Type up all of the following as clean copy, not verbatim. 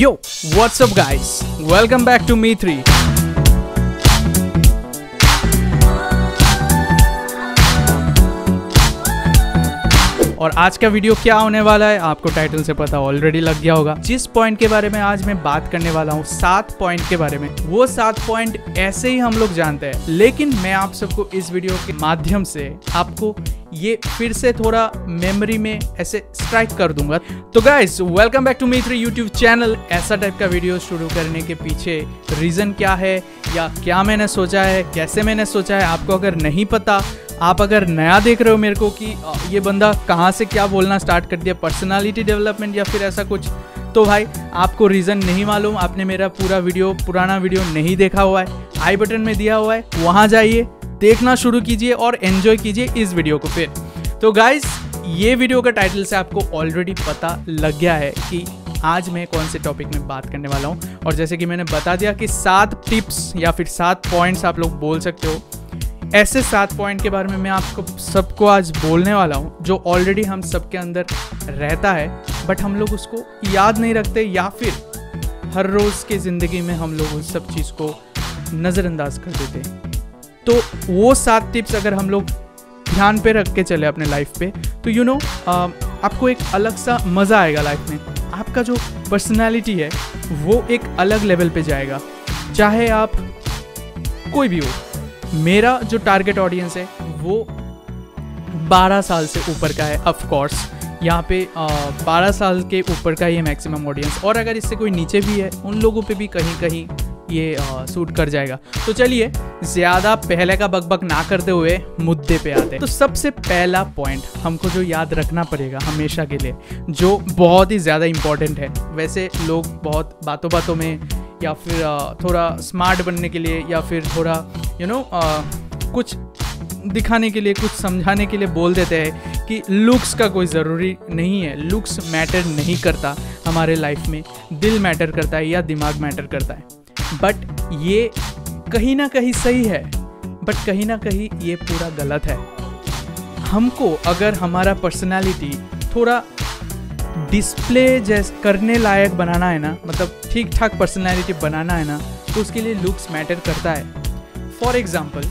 Yo, what's up guys? Welcome back to Me3. और आज का वीडियो क्या होने वाला है आपको टाइटल से पता ऑलरेडी लग गया होगा। जिस पॉइंट के बारे में आज मैं बात करने वाला हूँ 7 पॉइंट के बारे में, वो 7 पॉइंट ऐसे ही हम लोग जानते हैं, लेकिन मैं आप सबको इस वीडियो के माध्यम से आपको ये फिर से थोड़ा मेमोरी में ऐसे स्ट्राइक कर दूंगा। तो गाइस वेलकम बैक टू मी3 यूट्यूब चैनल। ऐसा टाइप का वीडियो शुरू करने के पीछे रीज़न क्या है या क्या मैंने सोचा है, कैसे मैंने सोचा है, आपको अगर नहीं पता, आप अगर नया देख रहे हो मेरे को कि ये बंदा कहाँ से क्या बोलना स्टार्ट कर दिया, पर्सनालिटी डेवलपमेंट या फिर ऐसा कुछ, तो भाई आपको रीज़न नहीं मालूम, आपने मेरा पुराना वीडियो नहीं देखा हुआ है, आई बटन में दिया हुआ है, वहाँ जाइए, देखना शुरू कीजिए और एंजॉय कीजिए इस वीडियो को। फिर तो गाइस ये वीडियो का टाइटल से आपको ऑलरेडी पता लग गया है कि आज मैं कौन से टॉपिक में बात करने वाला हूँ। और जैसे कि मैंने बता दिया कि 7 टिप्स या फिर 7 पॉइंट्स आप लोग बोल सकते हो, ऐसे 7 पॉइंट के बारे में मैं आपको सबको आज बोलने वाला हूँ, जो ऑलरेडी हम सबके अंदर रहता है, बट हम लोग उसको याद नहीं रखते या फिर हर रोज़ की ज़िंदगी में हम लोग उस सब चीज़ को नज़रअंदाज कर देते हैं। तो वो 7 टिप्स अगर हम लोग ध्यान पे रख के चले अपने लाइफ पे, तो यू नो आपको एक अलग सा मज़ा आएगा लाइफ में। आपका जो पर्सनालिटी है वो एक अलग लेवल पे जाएगा, चाहे आप कोई भी हो। मेरा जो टारगेट ऑडियंस है वो 12 साल से ऊपर का है। ऑफ कोर्स यहाँ पे 12 साल के ऊपर का ही मैक्सिमम ऑडियंस, और अगर इससे कोई नीचे भी है उन लोगों पे भी कहीं कहीं ये सूट कर जाएगा। तो चलिए ज़्यादा पहले का बकबक ना करते हुए मुद्दे पे आते हैं। तो सबसे पहला पॉइंट हमको जो याद रखना पड़ेगा हमेशा के लिए, जो बहुत ही ज़्यादा इम्पॉर्टेंट है, वैसे लोग बहुत बातों में या फिर थोड़ा स्मार्ट बनने के लिए या फिर थोड़ा यू नो कुछ दिखाने के लिए, कुछ समझाने के लिए बोल देते हैं कि लुक्स का कोई ज़रूरी नहीं है, लुक्स मैटर नहीं करता हमारे लाइफ में, दिल मैटर करता है या दिमाग मैटर करता है। बट ये कहीं ना कहीं सही है, बट कहीं ना कहीं ये पूरा गलत है। हमको अगर हमारा पर्सनालिटी थोड़ा डिस्प्ले जैसे करने लायक बनाना है ना, मतलब ठीक ठाक पर्सनालिटी बनाना है ना, तो उसके लिए लुक्स मैटर करता है। फॉर एग्ज़ाम्पल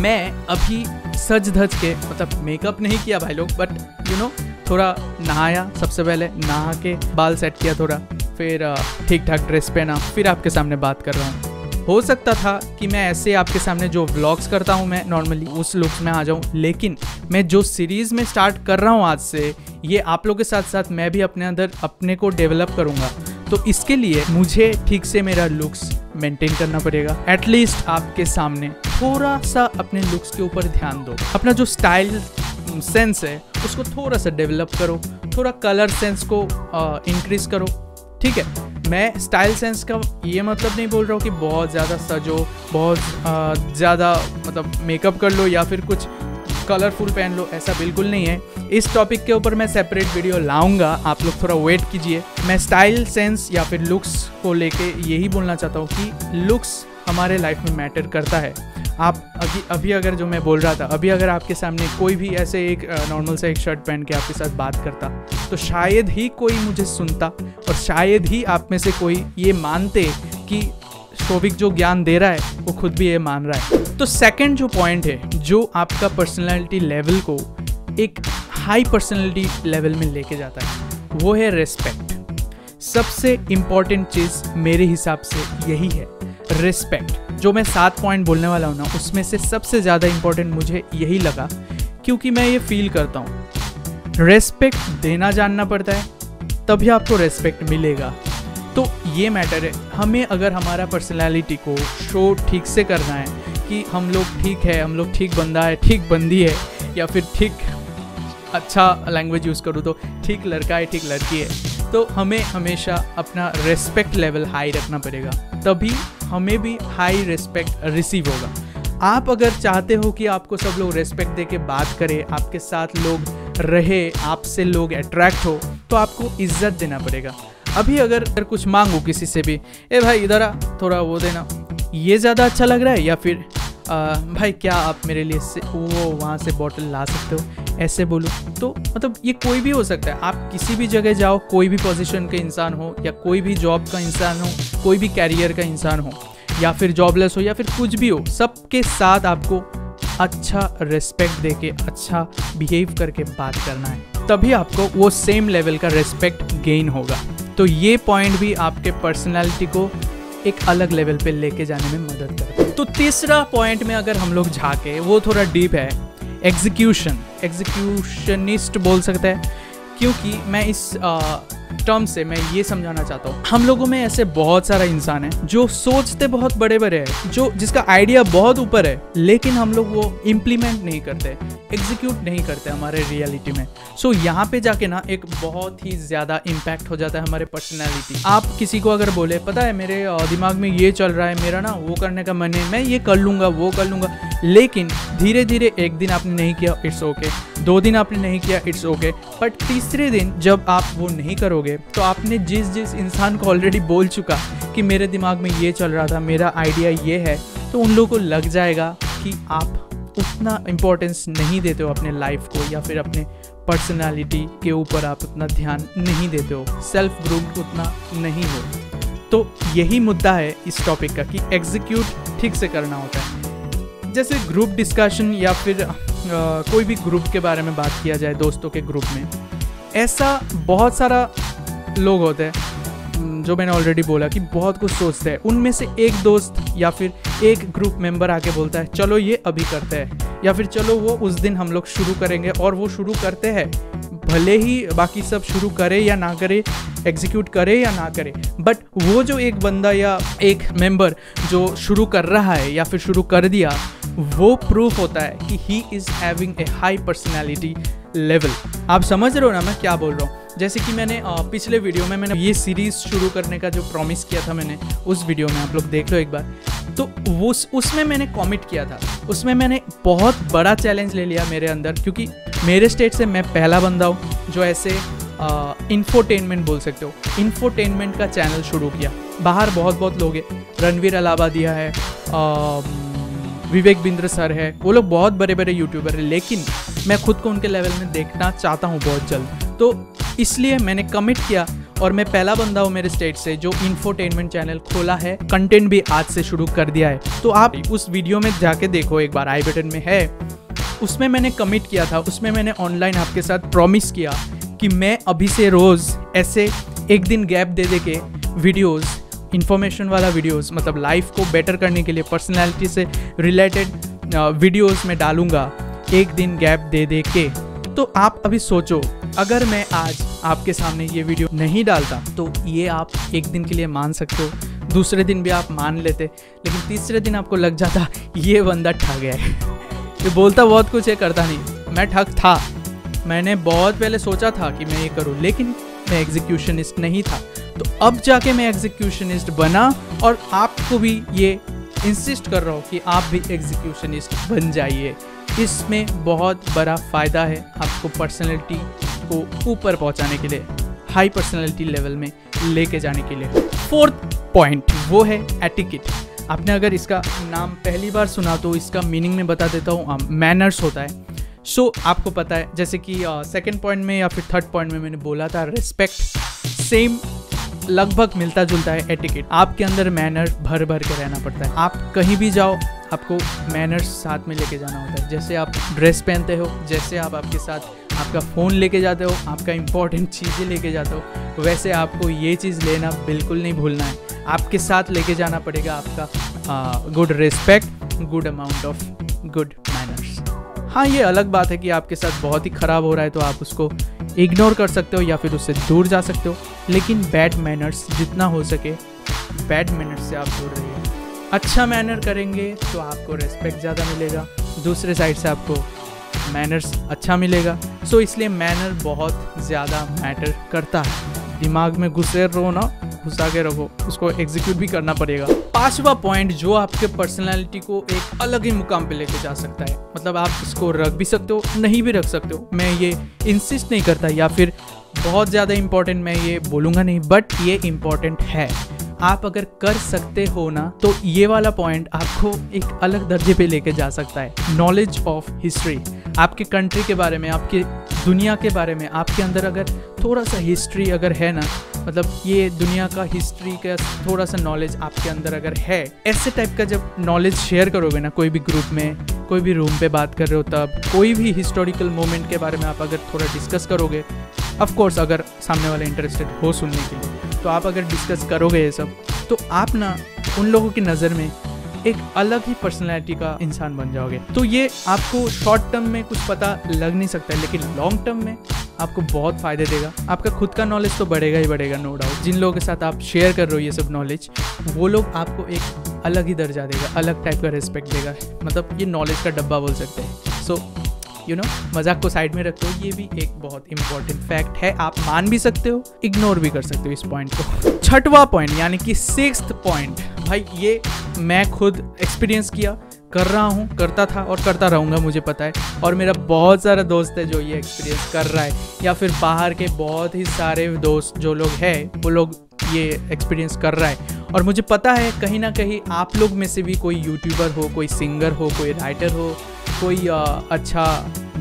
मैं अभी सज धज के, मतलब मेकअप नहीं किया भाई लोग, बट यू नो थोड़ा नहाया, सबसे पहले नहा के बाल सेट किया थोड़ा, फिर ठीक ठाक ड्रेस पहना, फिर आपके सामने बात कर रहा हूँ। हो सकता था कि मैं ऐसे आपके सामने जो व्लॉग्स करता हूँ मैं नॉर्मली उस लुक में आ जाऊँ, लेकिन मैं जो सीरीज़ में स्टार्ट कर रहा हूँ आज से, ये आप लोगों के साथ साथ मैं भी अपने अंदर अपने को डेवलप करूँगा। तो इसके लिए मुझे ठीक से मेरा लुक्स मेंटेन करना पड़ेगा। एटलीस्ट आपके सामने थोड़ा सा अपने लुक्स के ऊपर ध्यान दो, अपना जो स्टाइल सेंस है उसको थोड़ा सा डेवलप करो, थोड़ा कलर सेंस को इंक्रीज़ करो। ठीक है, मैं स्टाइल सेंस का ये मतलब नहीं बोल रहा हूँ कि बहुत ज़्यादा सजो, बहुत ज़्यादा मतलब मेकअप कर लो या फिर कुछ कलरफुल पहन लो, ऐसा बिल्कुल नहीं है। इस टॉपिक के ऊपर मैं सेपरेट वीडियो लाऊंगा, आप लोग थोड़ा वेट कीजिए। मैं स्टाइल सेंस या फिर लुक्स को लेके यही बोलना चाहता हूँ कि लुक्स हमारे लाइफ में मैटर करता है। आप अभी अगर जो मैं बोल रहा था, अभी अगर आपके सामने कोई भी ऐसे एक नॉर्मल सा एक शर्ट पहन के आपके साथ बात करता, तो शायद ही कोई मुझे सुनता और शायद ही आप में से कोई ये मानते कि शोविक जो ज्ञान दे रहा है वो खुद भी ये मान रहा है। तो सेकंड जो पॉइंट है, जो आपका पर्सनालिटी लेवल को एक हाई पर्सनालिटी लेवल में लेके जाता है, वो है रेस्पेक्ट। सबसे इम्पॉर्टेंट चीज़ मेरे हिसाब से यही है, रिस्पेक्ट। जो मैं 7 पॉइंट बोलने वाला हूँ ना, उसमें से सबसे ज़्यादा इम्पॉर्टेंट मुझे यही लगा, क्योंकि मैं ये फील करता हूँ रेस्पेक्ट देना जानना पड़ता है तभी आपको रेस्पेक्ट मिलेगा। तो ये मैटर है, हमें अगर हमारा पर्सनालिटी को शो ठीक से करना है कि हम लोग ठीक है, हम लोग ठीक बंदा है, ठीक बंदी है, या फिर ठीक, अच्छा लैंग्वेज यूज़ करूँ तो ठीक लड़का है, ठीक लड़की है, तो हमें हमेशा अपना रेस्पेक्ट लेवल हाई रखना पड़ेगा, तभी हमें भी हाई रेस्पेक्ट रिसीव होगा। आप अगर चाहते हो कि आपको सब लोग रेस्पेक्ट दे के बात करें, आपके साथ लोग रहे, आपसे लोग अट्रैक्ट हो, तो आपको इज्जत देना पड़ेगा। अभी अगर कुछ मांगो किसी से भी, ए भाई इधर आ, थोड़ा वो देना, ये ज़्यादा अच्छा लग रहा है या फिर भाई क्या आप मेरे लिए वो वहाँ से बॉटल ला सकते हो, ऐसे बोलूँ। तो मतलब ये कोई भी हो सकता है, आप किसी भी जगह जाओ, कोई भी पोजीशन का इंसान हो या कोई भी जॉब का इंसान हो, कोई भी कैरियर का इंसान हो या फिर जॉबलेस हो या फिर कुछ भी हो, सबके साथ आपको अच्छा रेस्पेक्ट देके अच्छा बिहेव करके बात करना है, तभी आपको वो सेम लेवल का रेस्पेक्ट गेन होगा। तो ये पॉइंट भी आपके पर्सनैलिटी को एक अलग लेवल पे लेके जाने में मदद करता है। तो तीसरा पॉइंट में अगर हम लोग झांके, वो थोड़ा डीप है, एग्जीक्यूशनिस्ट बोल सकते हैं, क्योंकि मैं इस टर्म से मैं ये समझाना चाहता हूँ, हम लोगों में ऐसे बहुत सारा इंसान है जो सोचते बहुत बड़े बड़े हैं, जो जिसका आइडिया बहुत ऊपर है, लेकिन हम लोग वो इम्प्लीमेंट नहीं करते, एग्जीक्यूट नहीं करते हमारे रियलिटी में। सो यहाँ पे जाके ना एक बहुत ही ज़्यादा इम्पैक्ट हो जाता है हमारे पर्सनैलिटी। आप किसी को अगर बोले, पता है मेरे दिमाग में ये चल रहा है, मेरा ना वो करने का मन है, मैं ये कर लूँगा वो कर लूँगा, लेकिन धीरे धीरे एक दिन आपने नहीं किया, इट्स ओके, दो दिन आपने नहीं किया, इट्स ओके, बट तीसरे दिन जब आप वो नहीं करोगे तो आपने जिस इंसान को ऑलरेडी बोल चुका कि मेरे दिमाग में ये चल रहा था, मेरा आइडिया ये है, तो उन लोगों को लग जाएगा कि आप उतना इम्पोर्टेंस नहीं देते हो अपने लाइफ को, या फिर अपने पर्सनालिटी के ऊपर आप उतना ध्यान नहीं देते हो, सेल्फ ग्रूम उतना नहीं हो। तो यही मुद्दा है इस टॉपिक का कि एग्जीक्यूट ठीक से करना होता है। जैसे ग्रुप डिस्कशन या फिर कोई भी ग्रुप के बारे में बात किया जाए, दोस्तों के ग्रुप में ऐसा बहुत सारा लोग होते हैं जो मैंने ऑलरेडी बोला कि बहुत कुछ सोचते हैं। उनमें से एक दोस्त या फिर एक ग्रुप मेंबर आके बोलता है चलो ये अभी करते हैं, या फिर चलो वो उस दिन हम लोग शुरू करेंगे, और वो शुरू करते हैं, भले ही बाकी सब शुरू करे या ना करे, एग्जीक्यूट करे या ना करे, बट वो जो एक बंदा या एक मेंबर जो शुरू कर रहा है या फिर शुरू कर दिया, वो प्रूफ होता है कि he is having a high personality level. आप समझ रहे हो ना मैं क्या बोल रहा हूँ। जैसे कि मैंने पिछले वीडियो में मैंने ये सीरीज़ शुरू करने का जो प्रॉमिस किया था, मैंने उस वीडियो में, आप लोग देख लो एक बार, तो वो उसमें मैंने कमिट किया था, उसमें मैंने बहुत बड़ा चैलेंज ले लिया मेरे अंदर, क्योंकि मेरे स्टेट से मैं पहला बंदा हूँ जो ऐसे इंफोटेनमेंट बोल सकते हो, इंफोटेनमेंट का चैनल शुरू किया। बाहर बहुत बहुत लोग हैं, रणवीर अलाबादिया है, विवेक बिंद्रा सर है, वो लोग बहुत बड़े बड़े यूट्यूबर हैं, लेकिन मैं खुद को उनके लेवल में देखना चाहता हूँ बहुत जल्द। तो इसलिए मैंने कमिट किया, और मैं पहला बंदा हूँ मेरे स्टेट से जो इंफोटेनमेंट चैनल खोला है, कंटेंट भी आज से शुरू कर दिया है। तो आप उस वीडियो में जाके देखो एक बार, आई बटन में है, उसमें मैंने कमिट किया था, उसमें मैंने ऑनलाइन आपके साथ प्रॉमिस किया कि मैं अभी से रोज़ ऐसे एक दिन गैप दे दे के वीडियोज़, इन्फॉर्मेशन वाला वीडियोस, मतलब लाइफ को बेटर करने के लिए पर्सनालिटी से रिलेटेड वीडियोस में डालूंगा, एक दिन गैप दे दे के। तो आप अभी सोचो, अगर मैं आज आपके सामने ये वीडियो नहीं डालता, तो ये आप एक दिन के लिए मान सकते हो, दूसरे दिन भी आप मान लेते, लेकिन तीसरे दिन आपको लग जाता ये बंदा ठग गया है, ये बोलता बहुत कुछ है, करता नहीं। मैं ठग था, मैंने बहुत पहले सोचा था कि मैं ये करूँ, लेकिन मैं एग्जीक्यूशनिस्ट नहीं था, तो अब जाके मैं एग्जीक्यूशनिस्ट बना, और आपको भी ये इंसिस्ट कर रहा हूँ कि आप भी एग्जीक्यूशनिस्ट बन जाइए। इसमें बहुत बड़ा फ़ायदा है आपको पर्सनैलिटी को ऊपर पहुँचाने के लिए, हाई पर्सनैलिटी लेवल में लेके जाने के लिए। फोर्थ पॉइंट वो है एटिकेट। आपने अगर इसका नाम पहली बार सुना तो इसका मीनिंग में बता देता हूँ, मैनर्स होता है। सो आपको पता है, जैसे कि सेकेंड पॉइंट में या फिर थर्ड पॉइंट में मैंने बोला था, रिस्पेक्ट सेम लगभग मिलता जुलता है एटिकेट। आपके अंदर मैनर भर भर के रहना पड़ता है, आप कहीं भी जाओ आपको मैनर्स साथ में लेके जाना होता है। जैसे आप ड्रेस पहनते हो, जैसे आप आपके साथ आपका फ़ोन लेके जाते हो, आपका इंपॉर्टेंट चीज़ें लेके जाते हो, वैसे आपको ये चीज़ लेना बिल्कुल नहीं भूलना है, आपके साथ लेके जाना पड़ेगा आपका good respect, good amount of good manners. हाँ, ये अलग बात है कि आपके साथ बहुत ही ख़राब हो रहा है तो आप उसको इग्नोर कर सकते हो या फिर उससे दूर जा सकते हो, लेकिन बैड मैनर्स जितना हो सके, बैड मैनर्स से आप दूर रहिए। अच्छा मैनर करेंगे तो आपको रेस्पेक्ट ज़्यादा मिलेगा, दूसरे साइड से आपको मैनर्स अच्छा मिलेगा। सो इसलिए मैनर बहुत ज़्यादा मैटर करता है। दिमाग में घुसे रहो ना, घुसा के रखो, उसको एग्जीक्यूट भी करना पड़ेगा। पांचवा पॉइंट जो आपके पर्सनालिटी को एक अलग ही मुकाम पे लेके जा सकता है, मतलब आप इसको रख भी सकते हो, नहीं भी रख सकते हो, मैं ये इंसिस्ट नहीं करता या फिर बहुत ज़्यादा इम्पोर्टेंट मैं ये बोलूँगा नहीं, बट ये इम्पोर्टेंट है। आप अगर कर सकते हो ना तो ये वाला पॉइंट आपको एक अलग दर्जे पे लेके जा सकता है। नॉलेज ऑफ हिस्ट्री, आपके कंट्री के बारे में, आपके दुनिया के बारे में, आपके अंदर अगर थोड़ा सा हिस्ट्री अगर है ना, मतलब ये दुनिया का हिस्ट्री का थोड़ा सा नॉलेज आपके अंदर अगर है, ऐसे टाइप का जब नॉलेज शेयर करोगे ना कोई भी ग्रुप में, कोई भी रूम पे बात कर रहे हो, तब कोई भी हिस्टोरिकल मोमेंट के बारे में आप अगर थोड़ा डिस्कस करोगे, ऑफ कोर्स अगर सामने वाला इंटरेस्टेड हो सुनने के लिए, तो आप अगर डिस्कस करोगे ये सब, तो आप ना उन लोगों की नज़र में एक अलग ही पर्सनैलिटी का इंसान बन जाओगे। तो ये आपको शॉर्ट टर्म में कुछ पता लग नहीं सकता है, लेकिन लॉन्ग टर्म में आपको बहुत फ़ायदे देगा। आपका खुद का नॉलेज तो बढ़ेगा ही बढ़ेगा, नो डाउट। जिन लोगों के साथ आप शेयर कर रहे हो ये सब नॉलेज, वो लोग आपको एक अलग ही दर्जा देगा, अलग टाइप का रिस्पेक्ट देगा। मतलब ये नॉलेज का डब्बा बोल सकते हैं। सो यू नो, मजाक को साइड में रखते हो, ये भी एक बहुत इंपॉर्टेंट फैक्ट है। आप मान भी सकते हो, इग्नोर भी कर सकते हो इस पॉइंट को। छठवा पॉइंट यानी कि सिक्स्थ पॉइंट, भाई ये मैं खुद एक्सपीरियंस किया, कर रहा हूँ, करता था और करता रहूँगा, मुझे पता है। और मेरा बहुत सारा दोस्त है जो ये एक्सपीरियंस कर रहा है, या फिर बाहर के बहुत ही सारे दोस्त जो लोग हैं वो लोग ये एक्सपीरियंस कर रहा है। और मुझे पता है कहीं ना कहीं आप लोग में से भी कोई यूट्यूबर हो, कोई सिंगर हो, कोई राइटर हो, कोई अच्छा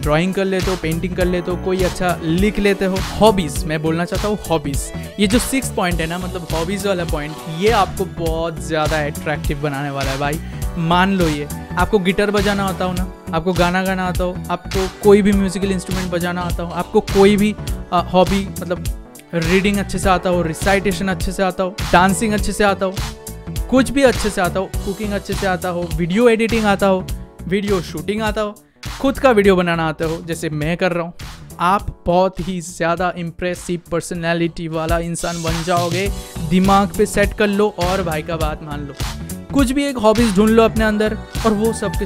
ड्राइंग कर लेते हो, पेंटिंग कर लेते हो, कोई अच्छा लिख लेते हो। हॉबीज़, मैं बोलना चाहता हूँ हॉबीज़, ये जो सिक्स पॉइंट है ना, मतलब हॉबीज़ वाला पॉइंट, ये आपको बहुत ज़्यादा एट्रैक्टिव बनाने वाला है। भाई मान लो ये, आपको गिटार बजाना आता हो ना, आपको गाना गाना आता हो, आपको कोई भी म्यूजिकल इंस्ट्रूमेंट बजाना आता हो, आपको कोई भी हॉबी, मतलब रीडिंग अच्छे से आता हो, रिसाइटेशन अच्छे से आता हो, डांसिंग अच्छे से आता हो, कुछ भी अच्छे से आता हो, कुकिंग अच्छे से आता हो, वीडियो एडिटिंग आता हो, वीडियो शूटिंग आता हो, खुद का वीडियो बनाना आता हो, जैसे मैं कर रहा हूँ, आप बहुत ही ज़्यादा इम्प्रेसिव पर्सनैलिटी वाला इंसान बन जाओगे। दिमाग पे सेट कर लो और भाई का बात मान लो, कुछ भी एक हॉबीज़ ढूंढ लो अपने अंदर और वो सबके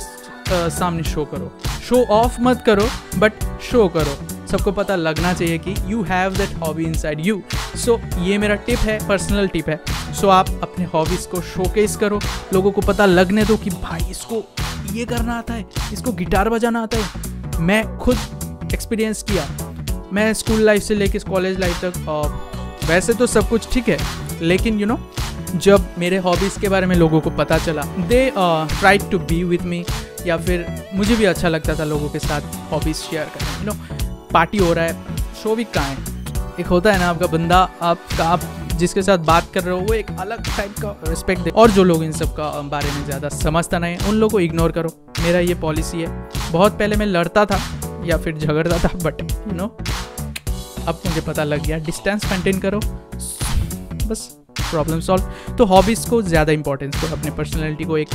सामने शो करो। शो ऑफ मत करो, बट शो करो, सबको पता लगना चाहिए कि you have that hobby inside you. So ये मेरा टिप है, पर्सनल टिप है। सो आप अपने हॉबीज़ को शोकेस करो, लोगों को पता लगने दो कि भाई इसको ये करना आता है, इसको गिटार बजाना आता है। मैं खुद एक्सपीरियंस किया, मैं स्कूल लाइफ से लेके कॉलेज लाइफ तक, और वैसे तो सब कुछ ठीक है, लेकिन यू नो जब मेरे हॉबीज़ के बारे में लोगों को पता चला, they tried to be with me, या फिर मुझे भी अच्छा लगता था लोगों के साथ हॉबीज़ शेयर करना। यू नो पार्टी हो रहा है, शोविक कहाँ है, एक होता है ना आपका बंदा, आपका आप जिसके साथ बात कर रहे हो, वो एक अलग टाइप का रिस्पेक्ट दे। और जो लोग इन सब का बारे में ज़्यादा समझता नहीं, उन लोगों को इग्नोर करो, मेरा ये पॉलिसी है। बहुत पहले मैं लड़ता था या फिर झगड़ता था, बट यू नो अब मुझे पता लग गया, डिस्टेंस मेंटेन करो, बस प्रॉब्लम सॉल्व। तो हॉबीज़ को ज़्यादा इंपॉर्टेंस दो, अपने पर्सनैलिटी को एक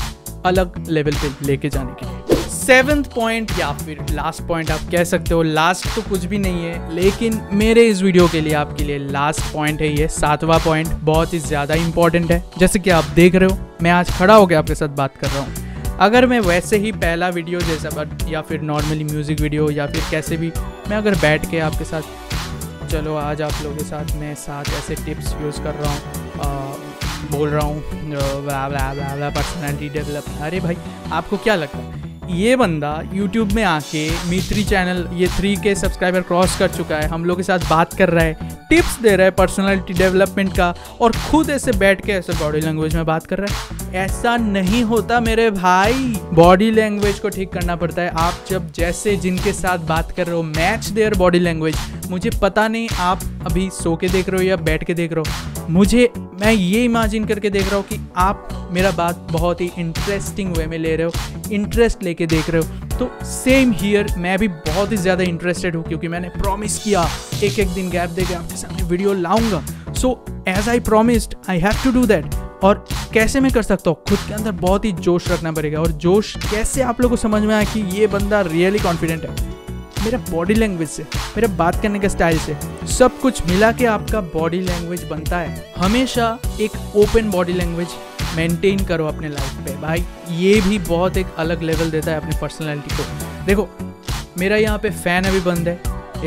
अलग लेवल पे लेके जाने के लिए। सेवेंथ पॉइंट या फिर लास्ट पॉइंट आप कह सकते हो, लास्ट तो कुछ भी नहीं है, लेकिन मेरे इस वीडियो के लिए आपके लिए लास्ट पॉइंट है ये, सातवां पॉइंट, बहुत ही ज़्यादा इंपॉर्टेंट है। जैसे कि आप देख रहे हो, मैं आज खड़ा होकर आपके साथ बात कर रहा हूँ। अगर मैं वैसे ही पहला वीडियो जैसा, या फिर नॉर्मली म्यूज़िक वीडियो, या फिर कैसे भी, मैं अगर बैठ के आपके साथ, चलो आज आप लोगों के साथ मैं 7 ऐसे टिप्स यूज़ कर रहा हूँ, बोल रहा हूँ, पर्सनैलिटी डेवलप, अरे भाई आपको क्या लगता है ये बंदा YouTube में आके Me3 चैनल, ये 3K सब्सक्राइबर क्रॉस कर चुका है, हम लोग के साथ बात कर रहा है, टिप्स दे रहा है पर्सनैलिटी डेवलपमेंट का, और खुद ऐसे बैठ के ऐसे बॉडी लैंग्वेज में बात कर रहा है? ऐसा नहीं होता मेरे भाई, बॉडी लैंग्वेज को ठीक करना पड़ता है। आप जब जैसे जिनके साथ बात कर रहे हो, मैच देयर बॉडी लैंग्वेज। मुझे पता नहीं आप अभी सो के देख रहे हो या बैठ के देख रहे हो, मुझे, मैं ये इमेजिन करके देख रहा हूँ कि आप मेरा बात बहुत ही इंटरेस्टिंग वे में ले रहे हो, इंटरेस्ट लेके देख रहे हो। तो सेम हियर, मैं भी बहुत ही ज़्यादा इंटरेस्टेड हूँ, क्योंकि मैंने प्रॉमिस किया एक एक दिन गैप देके आपके सामने वीडियो लाऊंगा। So as I promised, I have to do that. और कैसे मैं कर सकता हूँ, खुद के अंदर बहुत ही जोश रखना पड़ेगा। और जोश कैसे आप लोगों को समझ में आया कि ये बंदा रियली कॉन्फिडेंट है? मेरा बॉडी लैंग्वेज से, मेरा बात करने का स्टाइल से, सब कुछ मिला के आपका बॉडी लैंग्वेज बनता है। हमेशा एक ओपन बॉडी लैंग्वेज मेंटेन करो अपने लाइफ पे भाई, ये भी बहुत एक अलग लेवल देता है अपनी पर्सनैलिटी को। देखो मेरा यहाँ पे फ़ैन अभी बंद है,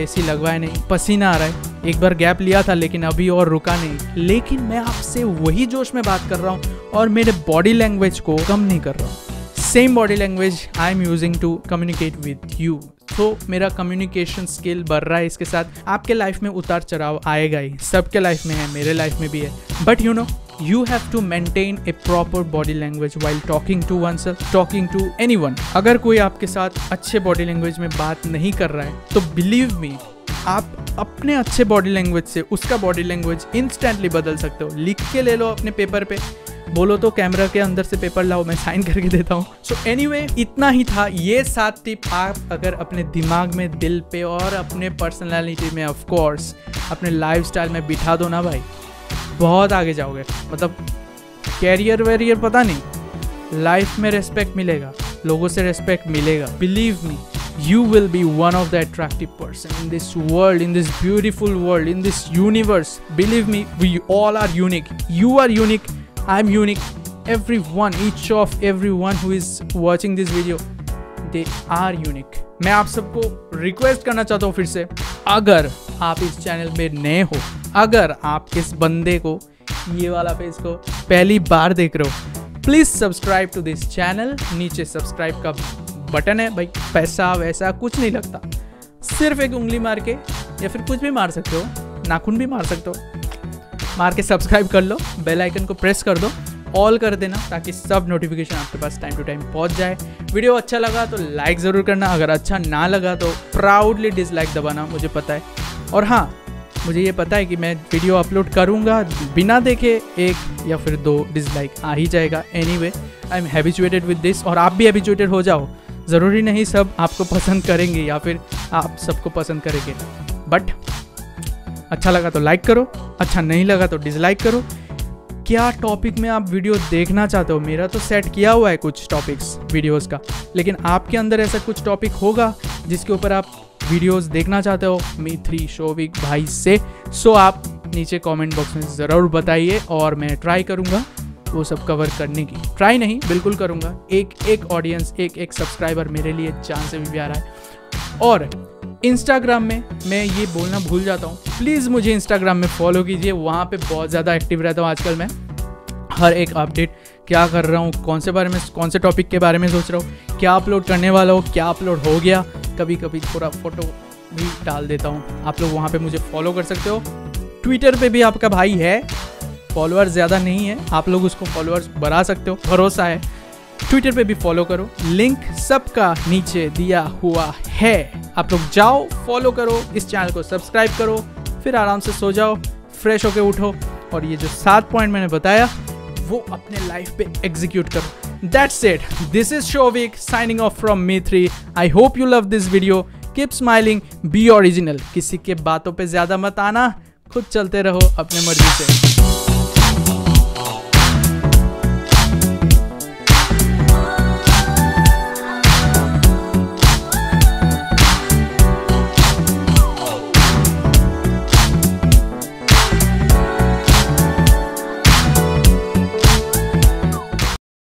एसी लगवाया नहीं, पसीना आ रहा है, एक बार गैप लिया था लेकिन अभी और रुका नहीं, लेकिन मैं आपसे वही जोश में बात कर रहा हूँ और मेरे बॉडी लैंग्वेज को कम नहीं कर रहा हूँ। Same body language I am using to communicate with you. तो मेरा कम्युनिकेशन स्किल बढ़ रहा है, इसके साथ आपके लाइफ में उतार चढ़ाव आएगा ही, सबके लाइफ में है, मेरे लाइफ में भी है, but you know you have to maintain a proper body language while talking to oneself, talking to anyone. अगर कोई आपके साथ अच्छे body language में बात नहीं कर रहा है तो believe me, आप अपने अच्छे body language से उसका body language instantly बदल सकते हो. लिख के ले लो अपने पेपर पे, बोलो तो कैमरा के अंदर से पेपर लाओ, मैं साइन करके देता हूँ. सो एनीवे, इतना ही था ये 7 टिप. आप अगर अपने दिमाग में, दिल पे और अपने पर्सनालिटी में, ऑफ कोर्स अपने लाइफस्टाइल में बिठा दो ना भाई, बहुत आगे जाओगे. मतलब कैरियर वैरियर पता नहीं, लाइफ में रेस्पेक्ट मिलेगा, लोगों से रेस्पेक्ट मिलेगा. Believe me, you will be one of the attractive person in this world, in this beautiful world, in this universe. Believe me, we all are unique. You are unique, I'm unique, everyone, each of everyone who is watching this video, they are unique. मैं आप सबको request करना चाहता हूँ फिर से, अगर आप इस चैनल पे नए हो, अगर आप किस बंदे को ये वाला फेस को पहली बार देख रहे हो, please subscribe to this channel. नीचे सब्सक्राइब का बटन है भाई, पैसा वैसा कुछ नहीं लगता, सिर्फ एक उंगली मार के या फिर कुछ भी मार सकते हो, नाखून भी मार सकते हो, मार के सब्सक्राइब कर लो. बेल आइकन को प्रेस कर दो, ऑल कर देना ताकि सब नोटिफिकेशन आपके पास टाइम टू टाइम पहुंच जाए. वीडियो अच्छा लगा तो लाइक ज़रूर करना, अगर अच्छा ना लगा तो प्राउडली डिसलाइक दबाना, मुझे पता है. और हाँ, मुझे ये पता है कि मैं वीडियो अपलोड करूँगा, बिना देखे 1 या फिर 2 डिसलाइक आ ही जाएगा. Anyway, I am habituated with this, और आप भी हैबिचुएटेड हो जाओ. ज़रूरी नहीं सब आपको पसंद करेंगे या फिर आप सबको पसंद करेंगे, बट अच्छा लगा तो लाइक करो, अच्छा नहीं लगा तो डिसलाइक करो. क्या टॉपिक में आप वीडियो देखना चाहते हो? मेरा तो सेट किया हुआ है कुछ टॉपिक्स वीडियोस का, लेकिन आपके अंदर ऐसा कुछ टॉपिक होगा जिसके ऊपर आप वीडियोस देखना चाहते हो मी3 शोविक भाई से. सो आप नीचे कॉमेंट बॉक्स में ज़रूर बताइए, और मैं ट्राई करूँगा वो सब कवर करने की. ट्राई नहीं, बिल्कुल करूँगा. एक ऑडियंस, एक सब्सक्राइबर मेरे लिए जान से भी प्यारा है. और इंस्टाग्राम में, मैं ये बोलना भूल जाता हूँ, प्लीज़ मुझे इंस्टाग्राम में फॉलो कीजिए, वहाँ पे बहुत ज़्यादा एक्टिव रहता हूँ आजकल. मैं हर एक अपडेट, क्या कर रहा हूँ, कौन से बारे में, कौन से टॉपिक के बारे में सोच रहा हूँ, क्या अपलोड करने वाला हूँ, क्या अपलोड हो गया, कभी कभी थोड़ा फोटो भी डाल देता हूँ. आप लोग वहाँ पर मुझे फॉलो कर सकते हो. ट्विटर पर भी आपका भाई है, फॉलोअर्स ज़्यादा नहीं है, आप लोग उसको फॉलोअर्स बढ़ा सकते हो, भरोसा है. ट्विटर पे भी फॉलो करो, लिंक सबका नीचे दिया हुआ है. आप लोग जाओ, फॉलो करो, इस चैनल को सब्सक्राइब करो, फिर आराम से सो जाओ, फ्रेश होके उठो, और ये जो 7 पॉइंट मैंने बताया वो अपने लाइफ पे एग्जीक्यूट करो. That's it, this is Showik signing off from मी3. I hope you love this video. Keep smiling, be original, किसी के बातों पर ज़्यादा मत आना, खुद चलते रहो अपने मर्जी से.